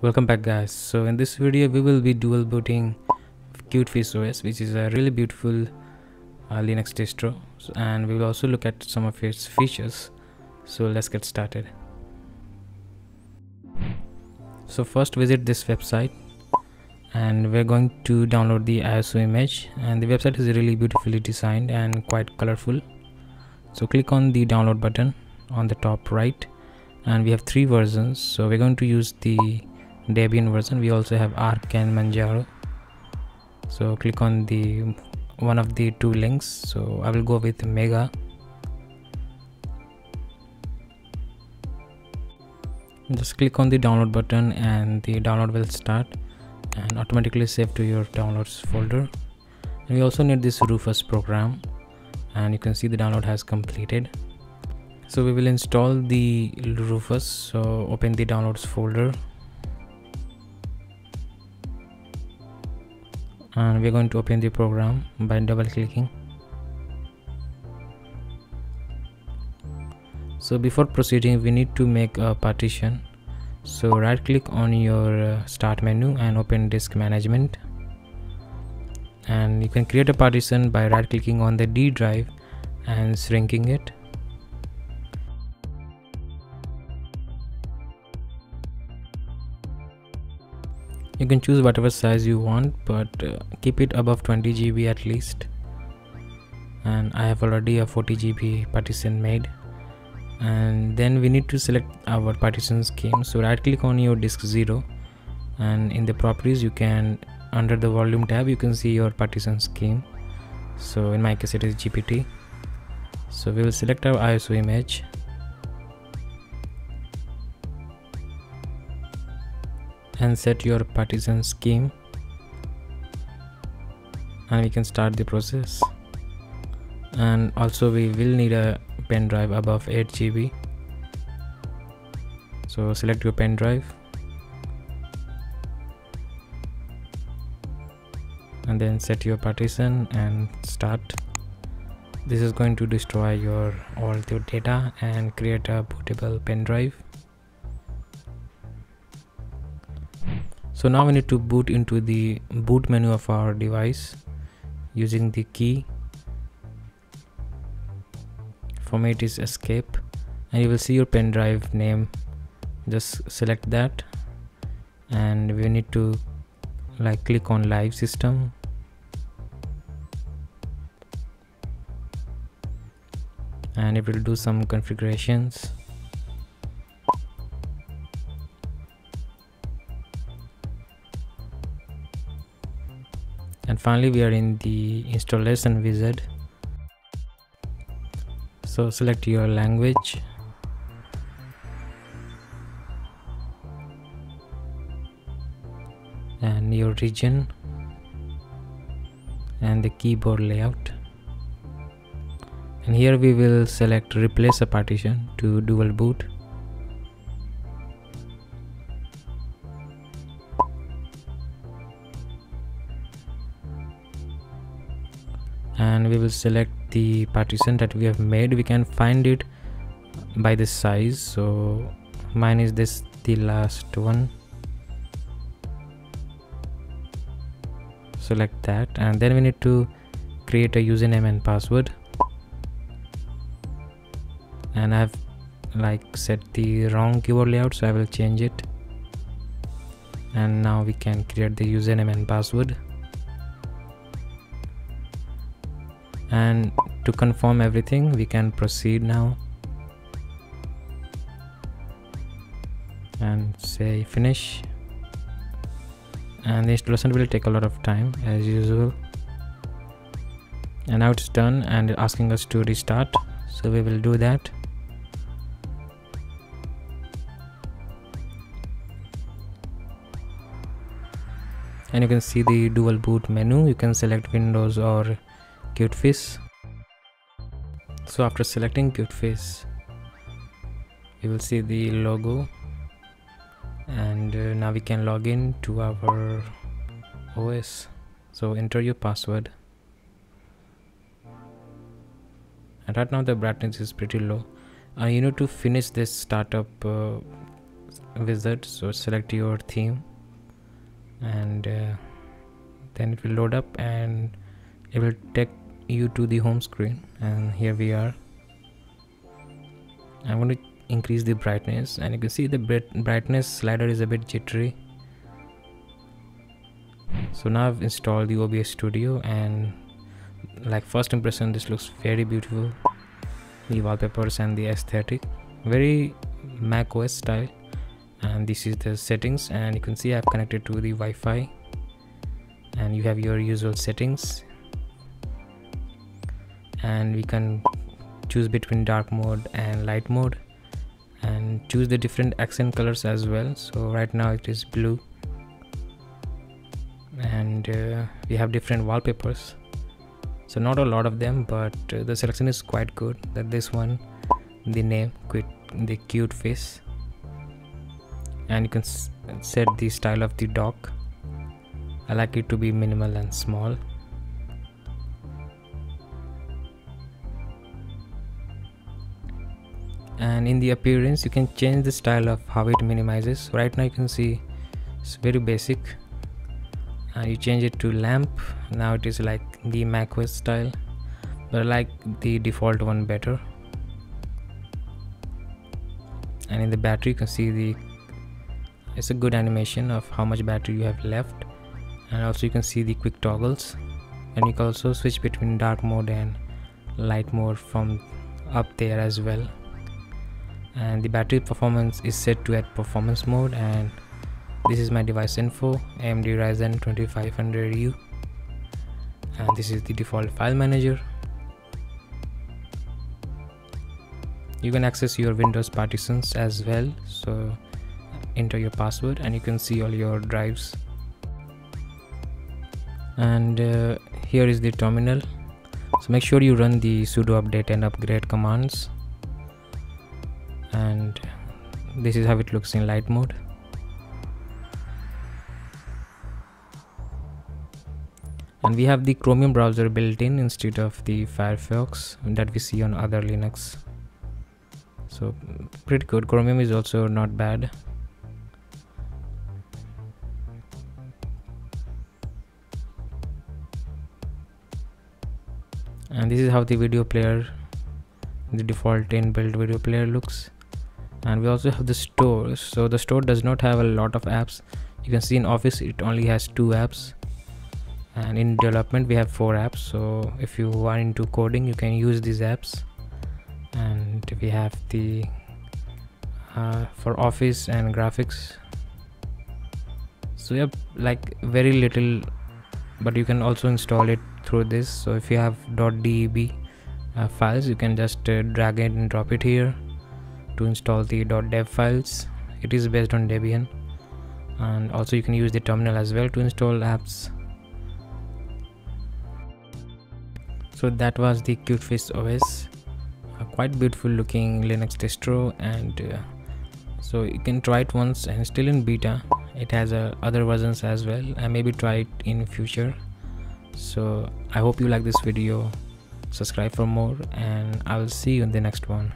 Welcome back guys. So in this video we will be dual booting CutefishOS, which is a really beautiful Linux distro, and we will also look at some of its features. So let's get started. So first, visit this website and we're going to download the ISO image, and the website is really beautifully designed and quite colorful. So click on the download button on the top right, and we have three versions, so we're going to use the Debian version. We also have Arc and Manjaro. So click on the one of the two links, so I will go with Mega. Just click on the download button and the download will start and automatically save to your downloads folder. And we also need this Rufus program, and you can see the download has completed. So we will install the Rufus. So open the downloads folder and we're going to open the program by double clicking. So before proceeding, we need to make a partition. So right click on your start menu and open disk management, and you can create a partition by right clicking on the D drive and shrinking it. You can choose whatever size you want, but keep it above 20 GB at least. And I have already a 40 GB partition made. And then we need to select our partition scheme. So right click on your disk 0, and in the properties you can, under the volume tab, you can see your partition scheme. So in my case it is GPT. So we will select our ISO image. And set your partition scheme, and we can start the process. And also we will need a pen drive above 8 GB, so select your pen drive and then set your partition and start. This is going to destroy your all your data and create a bootable pen drive. So now we need to boot into the boot menu of our device using the key. For me it is escape, and you will see your pen drive name. Just select that, and we need to click on live system, and it will do some configurations. And finally we are in the installation wizard. So select your language and your region and the keyboard layout, and here we will select replace a partition to dual boot. And we will select the partition that we have made. We can find it by the size, so mine is this, the last one. Select that, and then we need to create a username and password, and I've set the wrong keyboard layout, so I will change it. And now we can create the username and password. And to confirm everything, we can proceed now and say finish. And the installation will take a lot of time as usual. And now it's done and asking us to restart, so we will do that. And you can see the dual boot menu. You can select Windows or Cutefish. So after selecting Cutefish, you will see the logo, and now we can log in to our OS. So enter your password, and right now the brightness is pretty low. You need to finish this startup wizard, so select your theme and then it will load up and it will take you to the home screen. And here we are. I'm going to increase the brightness, and you can see the brightness slider is a bit jittery. So now I've installed the OBS studio, and like first impression, this looks very beautiful. The wallpapers and the aesthetic, very macOS style. And this is the settings, and you can see I've connected to the Wi-Fi, and you have your usual settings, and we can choose between dark mode and light mode and choose the different accent colors as well. So right now it is blue, and we have different wallpapers, so not a lot of them, but the selection is quite good. That this one, the name, the cute face, and you can set the style of the dock. I like it to be minimal and small. And in the appearance, you can change the style of how it minimizes. Right now you can see it's very basic, and you change it to lamp. Now it is like the macOS style, but I like the default one better. And in the battery, you can see it's a good animation of how much battery you have left, and also you can see the quick toggles, and you can also switch between dark mode and light mode from up there as well. And the battery performance is set to at performance mode, and this is my device info, AMD Ryzen 2500U, and this is the default file manager. You can access your Windows partitions as well, so enter your password and you can see all your drives. And here is the terminal, so make sure you run the sudo update and upgrade commands. And this is how it looks in light mode. And we have the Chromium browser built in instead of the Firefox that we see on other Linux. So pretty good. Chromium is also not bad. And this is how the video player, the default inbuilt video player looks. And we also have the store. So the store does not have a lot of apps. You can see in Office it only has 2 apps, and in development we have 4 apps. So if you are into coding, you can use these apps. And we have the for Office and graphics. So we have like very little, but you can also install it through this. So if you have .deb files, you can just drag it and drop it here to install the .dev files. It is based on Debian, and also you can use the terminal as well to install apps. So that was the CutefishOS, a quite beautiful looking Linux distro, and so you can try it once, and still in beta. It has other versions as well, and maybe try it in future. So I hope you like this video. Subscribe for more, and I will see you in the next one.